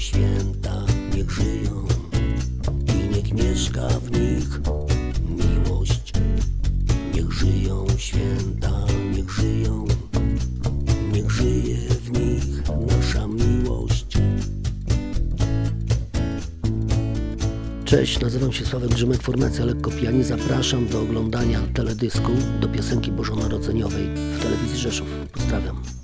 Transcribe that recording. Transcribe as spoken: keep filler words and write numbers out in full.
święta niech żyją i niech mieszka w nich miłość. Niech żyją święta, niech żyją, niech żyje w nich nasza miłość. Cześć, nazywam się Sławek Grzymek, formacja Lekko Pijani. Zapraszam do oglądania teledysku do piosenki bożonarodzeniowej w Telewizji Rzeszów. Pozdrawiam.